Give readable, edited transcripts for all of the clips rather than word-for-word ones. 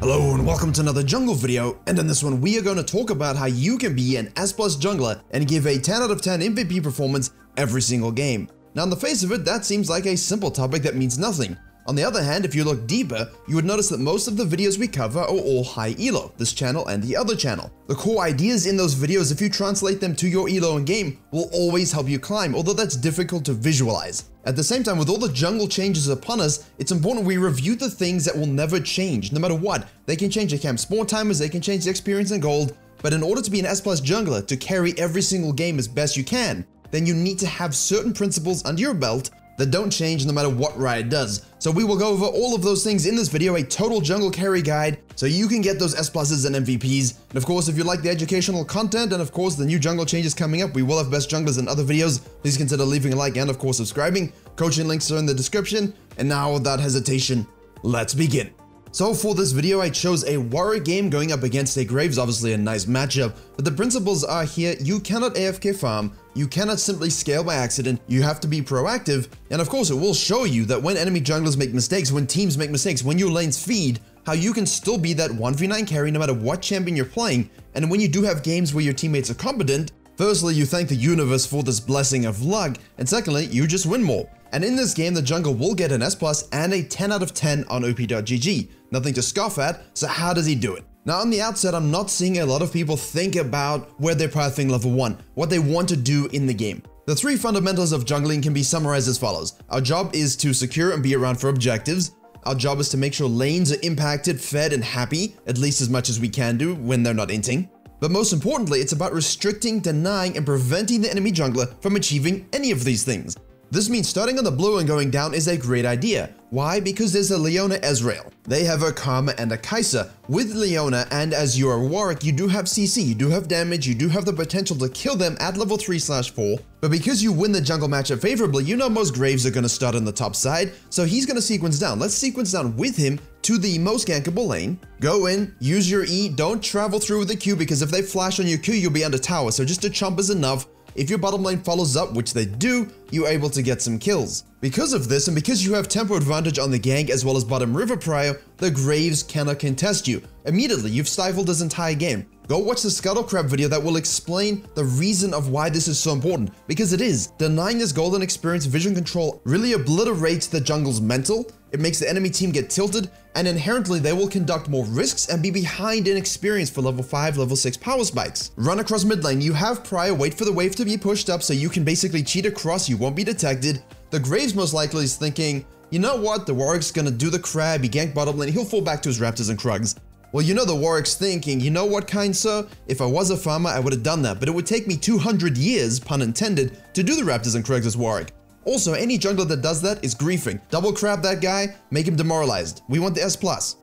Hello and welcome to another jungle video, and in this one we are going to talk about how you can be an S+ jungler and give a 10 out of 10 MVP performance every single game. Now on the face of it, that seems like a simple topic that means nothing. On the other hand, if you look deeper, you would notice that most of the videos we cover are all high elo, this channel and the other channel. The core ideas in those videos, if you translate them to your elo in game, will always help you climb, although that's difficult to visualize. At the same time, with all the jungle changes upon us, it's important we review the things that will never change, no matter what. They can change the camp spawn timers, they can change the experience and gold, but in order to be an S+ jungler, to carry every single game as best you can, then you need to have certain principles under your belt that don't change no matter what Riot does. So we will go over all of those things in this video, a total jungle carry guide, so you can get those S+s and MVPs. And of course, if you like the educational content and of course the new jungle changes coming up, we will have best junglers in other videos. Please consider leaving a like and of course subscribing. Coaching links are in the description. And now without hesitation, let's begin. So for this video, I chose a Warwick game going up against a Graves, obviously a nice matchup, but the principles are here: you cannot AFK farm, you cannot simply scale by accident, you have to be proactive, and of course it will show you that when enemy junglers make mistakes, when teams make mistakes, when your lanes feed, how you can still be that 1v9 carry no matter what champion you're playing. And when you do have games where your teammates are competent, firstly, you thank the universe for this blessing of luck, and secondly, you just win more. And in this game, the jungle will get an S+ and a 10 out of 10 on OP.GG. Nothing to scoff at, so how does he do it? Now on the outset, I'm not seeing a lot of people think about where they're pathing level 1, what they want to do in the game. The three fundamentals of jungling can be summarized as follows. Our job is to secure and be around for objectives. Our job is to make sure lanes are impacted, fed, and happy, at least as much as we can do when they're not inting. But most importantly, it's about restricting, denying, and preventing the enemy jungler from achieving any of these things. This means starting on the blue and going down is a great idea. Why? Because there's a Leona Ezreal. They have a Karma and a Kai'Sa. With Leona, and as you are Warwick, you do have CC, you do have damage, you do have the potential to kill them at level 3/4. But because you win the jungle matchup favorably, you know most Graves are going to start on the top side, so he's going to sequence down. Let's sequence down with him to the most gankable lane. Go in, use your E, don't travel through with the Q, because if they flash on your Q, you'll be under tower, so just a chomp is enough. If your bottom lane follows up, which they do, you're able to get some kills. Because of this, and because you have tempo advantage on the gank as well as bottom river prio, the Graves cannot contest you. Immediately, you've stifled this entire game. Go watch the Scuttlecrab video that will explain the reason of why this is so important, because it is. Denying this golden experience vision control really obliterates the jungle's mental, it makes the enemy team get tilted, and inherently they will conduct more risks and be behind in experience for level 5, level 6 power spikes. Run across mid lane, you have prio, wait for the wave to be pushed up so you can basically cheat across, you won't be detected. The Graves most likely is thinking, you know what, the Warwick's gonna do the crab, he ganked bottom lane, he'll fall back to his raptors and krugs. Well, you know the Warwick's thinking, you know what, kind sir, if I was a farmer, I would have done that, but it would take me 200 years, pun intended, to do the raptors and krugs as Warwick. Also, any jungler that does that is griefing. Double crab that guy, make him demoralized. We want the S+.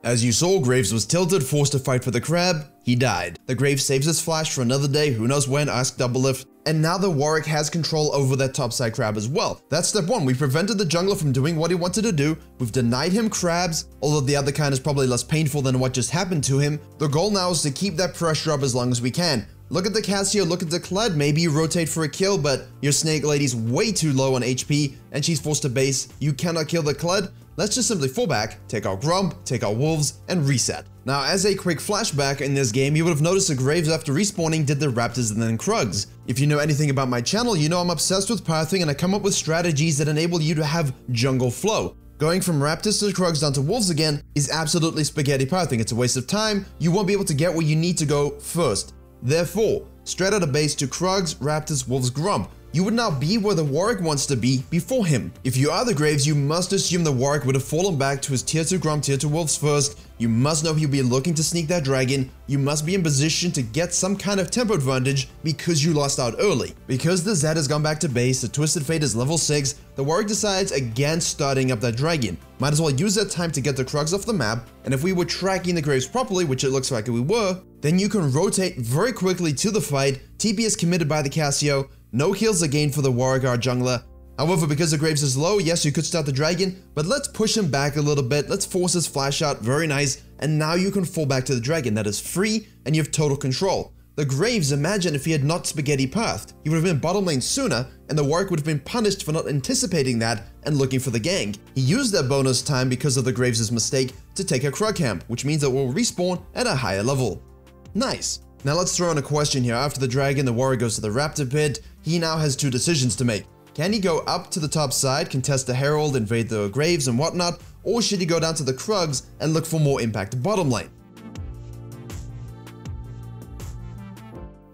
As you saw, Graves was tilted, forced to fight for the crab, he died. The Graves saves his flash for another day, who knows when, ask Doublelift. And now the Warwick has control over that topside crab as well. That's step one. We prevented the jungler from doing what he wanted to do. We've denied him crabs, although the other kind is probably less painful than what just happened to him. The goal now is to keep that pressure up as long as we can. Look at the Cassiopeia, look at the Kled, maybe you rotate for a kill, but your Snake Lady's way too low on HP, and she's forced to base. You cannot kill the Kled. Let's just simply fall back, take our Grump, take our Wolves, and reset. Now, as a quick flashback in this game, you would have noticed the Graves after respawning did the Raptors and then Krugs. If you know anything about my channel, you know I'm obsessed with pathing, and I come up with strategies that enable you to have jungle flow. Going from Raptors to Krugs down to Wolves again is absolutely spaghetti pathing. It's a waste of time. You won't be able to get where you need to go first. Therefore, straight out of base to Krugs, Raptors, Wolves, Grump. You would now be where the Warwick wants to be before him. If you are the Graves, you must assume the Warwick would have fallen back to his tier 2 Grump, tier 2 Wolves first. You must know he'll be looking to sneak that dragon. You must be in position to get some kind of tempo advantage because you lost out early. Because the Zed has gone back to base, the Twisted Fate is level 6, the Warwick decides against starting up that dragon. Might as well use that time to get the Krugs off the map, and if we were tracking the Graves properly, which it looks like we were, then you can rotate very quickly to the fight. TP is committed by the Cassiopeia. No kills again for the Warwick, our jungler. However, because the Graves is low, yes, you could start the dragon, but let's push him back a little bit. Let's force his flash out. Very nice. And now you can fall back to the dragon. That is free, and you have total control. The Graves, imagine if he had not spaghetti pathed. He would have been bottom lane sooner, and the Warwick would have been punished for not anticipating that and looking for the gank. He used that bonus time because of the Graves' mistake to take a Krug camp, which means it will respawn at a higher level. Nice. Now let's throw in a question here. After the dragon, the Warwick goes to the raptor pit. He now has two decisions to make. Can he go up to the top side, contest the herald, invade the Graves and whatnot, or should he go down to the Krugs and look for more impact bottom lane?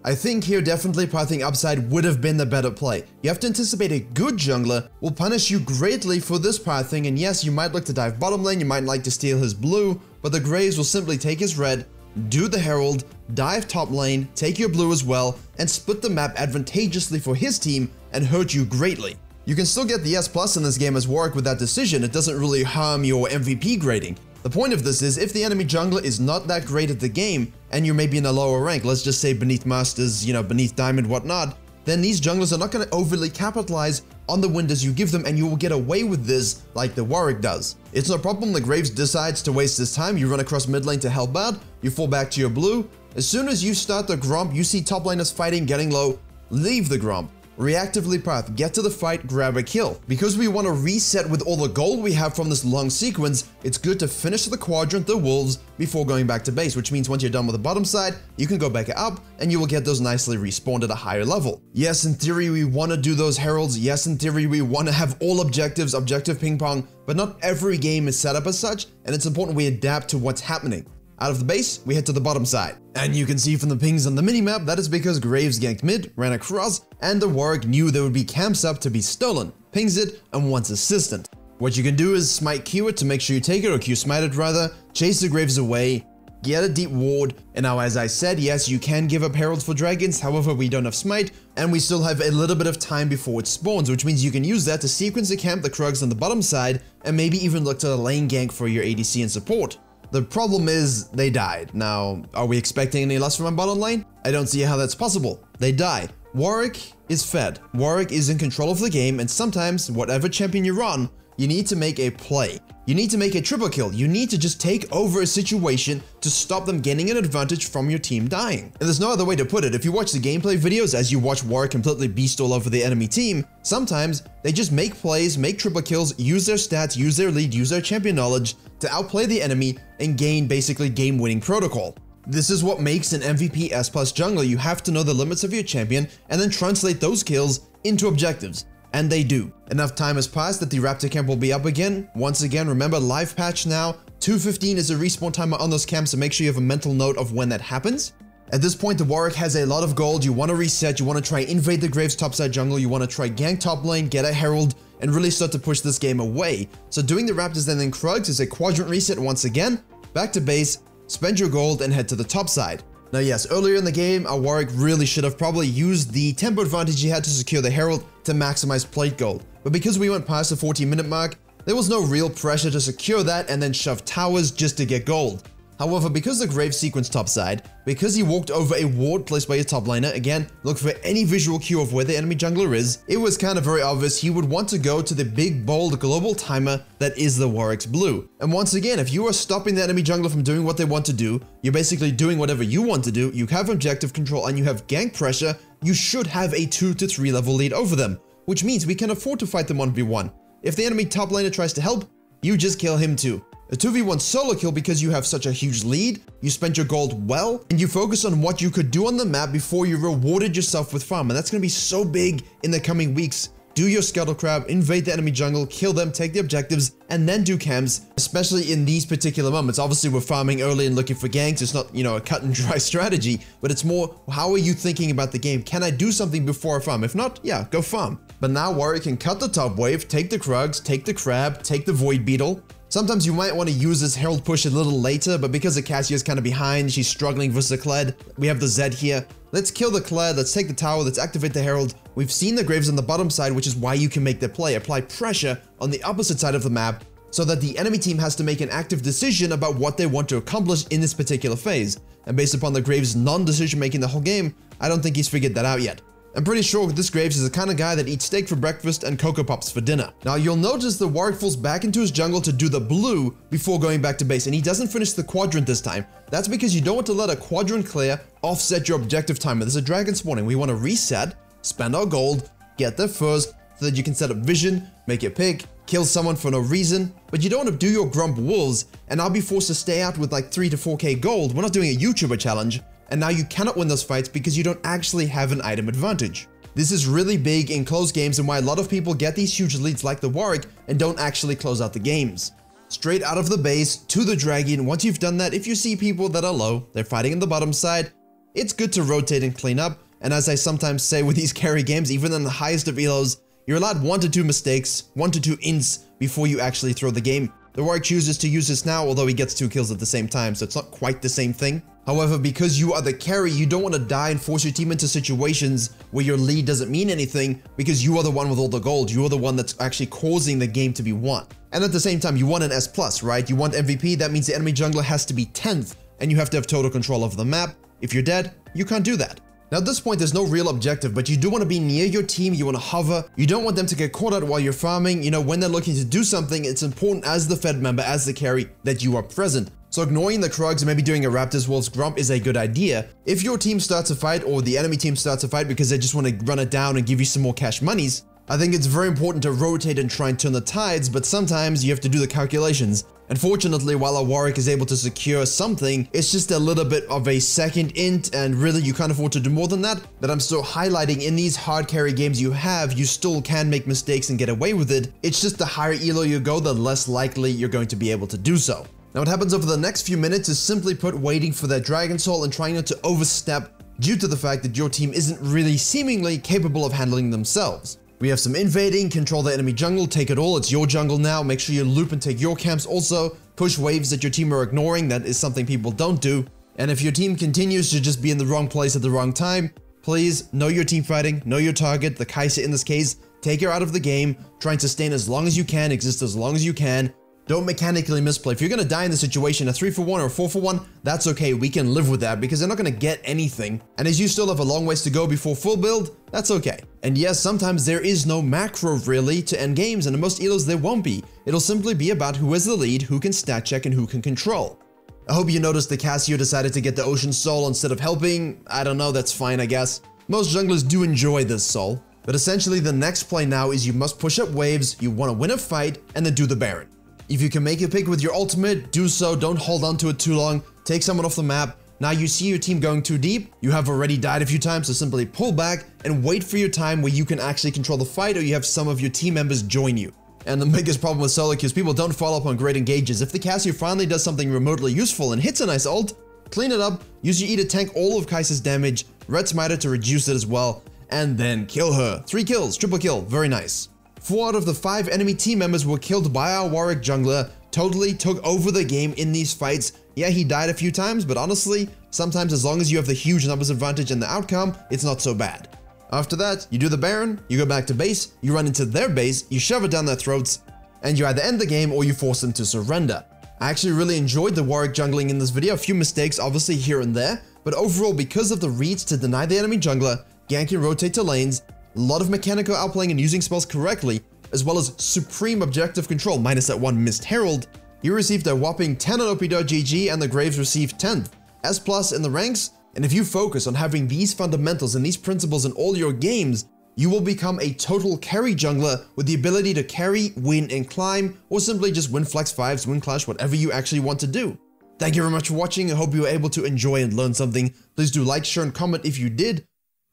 I think here definitely pathing upside would have been the better play. You have to anticipate a good jungler will punish you greatly for this pathing, and yes, you might look to dive bottom lane, you might like to steal his blue, but the Graves will simply take his red, do the herald, dive top lane, take your blue as well, and split the map advantageously for his team and hurt you greatly. You can still get the S+ in this game as Warwick with that decision, it doesn't really harm your MVP grading. The point of this is, if the enemy jungler is not that great at the game, and you may be in a lower rank, let's just say beneath Masters, beneath Diamond, whatnot, then these junglers are not going to overly capitalize on the windows you give them, and you will get away with this like the Warwick does. It's no problem, the Graves decides to waste his time, you run across mid lane to help out, you fall back to your blue. As soon as you start the Gromp, you see top laners fighting, getting low, leave the Gromp. Reactively path, get to the fight, grab a kill. Because we want to reset with all the gold we have from this long sequence, it's good to finish the quadrant, the wolves, before going back to base, which means once you're done with the bottom side, you can go back up and you will get those nicely respawned at a higher level. Yes, in theory, we want to do those heralds. Yes, in theory, we want to have all objectives, objective ping pong, but not every game is set up as such, and it's important we adapt to what's happening. Out of the base, we head to the bottom side. And you can see from the pings on the minimap, that is because Graves ganked mid, ran across, and the Warwick knew there would be camps up to be stolen, pings it, and wants assistant. What you can do is smite Q it to make sure you take it, or Q smite it rather, chase the Graves away, get a deep ward, and now as I said, yes, you can give up heralds for dragons, however we don't have smite, and we still have a little bit of time before it spawns, which means you can use that to sequence a camp, the Krugs on the bottom side, and maybe even look to the lane gank for your ADC and support. The problem is, they died. Now, are we expecting any less from our bottom lane? I don't see how that's possible. They died. Warwick is fed. Warwick is in control of the game, and sometimes, whatever champion you're on, you need to make a play. You need to make a triple kill. You need to just take over a situation to stop them gaining an advantage from your team dying. And there's no other way to put it. If you watch the gameplay videos as you watch Warwick completely beast all over the enemy team, sometimes they just make plays, make triple kills, use their stats, use their lead, use their champion knowledge to outplay the enemy and gain basically game-winning protocol. This is what makes an MVP S+ jungler. You have to know the limits of your champion and then translate those kills into objectives. And they do. Enough time has passed that the raptor camp will be up again. Once again, remember, live patch now. 2:15 is a respawn timer on those camps, so make sure you have a mental note of when that happens. At this point, the Warwick has a lot of gold. You want to reset, you want to try invade the Graves topside jungle, you want to try gank top lane, get a herald, and really start to push this game away. So doing the raptors and then Krugs is a quadrant reset once again. Back to base, spend your gold, and head to the top side. Now yes, earlier in the game, our Warwick really should have probably used the tempo advantage he had to secure the herald to maximize plate gold. But because we went past the 40-minute mark, there was no real pressure to secure that and then shove towers just to get gold. However, because the Graves sequenced topside, because he walked over a ward placed by his top laner, again, look for any visual cue of where the enemy jungler is, it was kind of very obvious he would want to go to the big, bold global timer that is the Warwick's blue. And once again, if you are stopping the enemy jungler from doing what they want to do, you're basically doing whatever you want to do, you have objective control and you have gank pressure, you should have a 2 to 3 level lead over them, which means we can afford to fight them 1v1. If the enemy top laner tries to help, you just kill him too. A 2v1 solo kill because you have such a huge lead, you spent your gold well, and you focus on what you could do on the map before you rewarded yourself with farm, and that's going to be so big in the coming weeks. Do your scuttle crab, invade the enemy jungle, kill them, take the objectives, and then do camps, especially in these particular moments. Obviously, we're farming early and looking for ganks. It's not, a cut and dry strategy, but it's more, how are you thinking about the game? Can I do something before I farm? If not, yeah, go farm. But now Warwick can cut the top wave, take the Krugs, take the crab, take the void beetle. Sometimes you might want to use this herald push a little later, but because the Cassiopeia is kind of behind, she's struggling versus the Kled. We have the Zed here. Let's kill the Kled, let's take the tower, let's activate the herald. We've seen the Graves on the bottom side, which is why you can make the play. Apply pressure on the opposite side of the map so that the enemy team has to make an active decision about what they want to accomplish in this particular phase. And based upon the Graves' non-decision making the whole game, I don't think he's figured that out yet. I'm pretty sure this Graves is the kind of guy that eats steak for breakfast and Cocoa Pops for dinner. Now you'll notice that Warwick falls back into his jungle to do the blue before going back to base, and he doesn't finish the quadrant this time. That's because you don't want to let a quadrant clear offset your objective timer. There's a dragon spawning. We want to reset, spend our gold, get their furs, so that you can set up vision, make your pick, kill someone for no reason, but you don't want to do your grump wolves and now be forced to stay out with like 3 to 4k gold. We're not doing a YouTuber challenge, and now you cannot win those fights because you don't actually have an item advantage. This is really big in close games and why a lot of people get these huge leads like the Warwick and don't actually close out the games. Straight out of the base to the dragon. Once you've done that, if you see people that are low, they're fighting in the bottom side, it's good to rotate and clean up. And as I sometimes say with these carry games, even in the highest of elos, you're allowed 1 to 2 mistakes, 1 to 2 ints before you actually throw the game. The Warwick chooses to use this now, although he gets 2 kills at the same time, so it's not quite the same thing. However, because you are the carry, you don't want to die and force your team into situations where your lead doesn't mean anything, because you are the one with all the gold. You are the one that's actually causing the game to be won. And at the same time, you want an S+, right? You want MVP, that means the enemy jungler has to be 10th, and you have to have total control of the map. If you're dead, you can't do that. Now at this point there's no real objective, but you do want to be near your team, you want to hover, you don't want them to get caught out while you're farming. You know, when they're looking to do something, it's important as the Fed member, as the carry, that you are present. So ignoring the Krugs and maybe doing a Raptors Wolves Grump is a good idea. If your team starts a fight or the enemy team starts a fight because they just want to run it down and give you some more cash monies, I think it's very important to rotate and try and turn the tides, but sometimes you have to do the calculations. Unfortunately, while our Warwick is able to secure something, it's just a little bit of a second int, and really you can't afford to do more than that. But I'm still highlighting, in these hard carry games you have, you still can make mistakes and get away with it. It's just the higher elo you go, the less likely you're going to be able to do so. Now what happens over the next few minutes is simply put waiting for their Dragon Soul and trying not to overstep due to the fact that your team isn't really seemingly capable of handling themselves. We have some invading, control the enemy jungle, take it all, it's your jungle now, make sure you loop and take your camps also, push waves that your team are ignoring, that is something people don't do. And if your team continues to just be in the wrong place at the wrong time, please know your team fighting, know your target, the Kai'Sa in this case, take her out of the game, try and sustain as long as you can, exist as long as you can, don't mechanically misplay. If you're going to die in this situation, a 3-for-1 or a 4-for-1, that's okay, we can live with that because they're not going to get anything. And as you still have a long ways to go before full build, that's okay. And yes, sometimes there is no macro really to end games, and in most elos there won't be. It'll simply be about who is the lead, who can stat check, and who can control. I hope you noticed that Cassio decided to get the Ocean Soul instead of helping. I don't know, that's fine I guess. Most junglers do enjoy this soul. But essentially the next play now is you must push up waves, you want to win a fight, and then do the Baron. If you can make a pick with your ultimate, do so, don't hold on to it too long, take someone off the map. Now you see your team going too deep, you have already died a few times, so simply pull back and wait for your time where you can actually control the fight or you have some of your team members join you. And the biggest problem with solo queues, people don't follow up on great engages. If the Cassio finally does something remotely useful and hits a nice ult, clean it up, use your E to tank all of Kai'Sa's damage, Red Smiter to reduce it as well, and then kill her. 3 kills, triple kill, very nice. 4 out of the 5 enemy team members were killed by our Warwick jungler, totally took over the game in these fights. Yeah, he died a few times, but honestly, sometimes as long as you have the huge numbers advantage and the outcome, it's not so bad. After that, you do the Baron, you go back to base, you run into their base, you shove it down their throats, and you either end the game or you force them to surrender. I actually really enjoyed the Warwick jungling in this video, a few mistakes obviously here and there, but overall because of the reads to deny the enemy jungler, gank and rotate to lanes, a lot of mechanical outplaying and using spells correctly, as well as supreme objective control, minus that one missed herald. You received a whopping 10 on OP.GG and the Graves received 10th, S+ in the ranks, and if you focus on having these fundamentals and these principles in all your games, you will become a total carry jungler with the ability to carry, win, and climb, or simply just win flex 5s, win clash, whatever you actually want to do. Thank you very much for watching, I hope you were able to enjoy and learn something. Please do like, share, and comment if you did.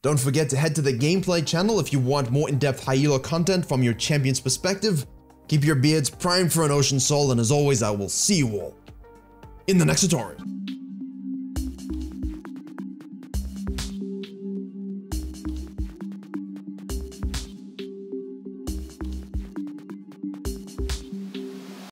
Don't forget to head to the gameplay channel if you want more in-depth high elo content from your champion's perspective. Keep your beards primed for an Ocean Soul, and as always I will see you all in the next tutorial.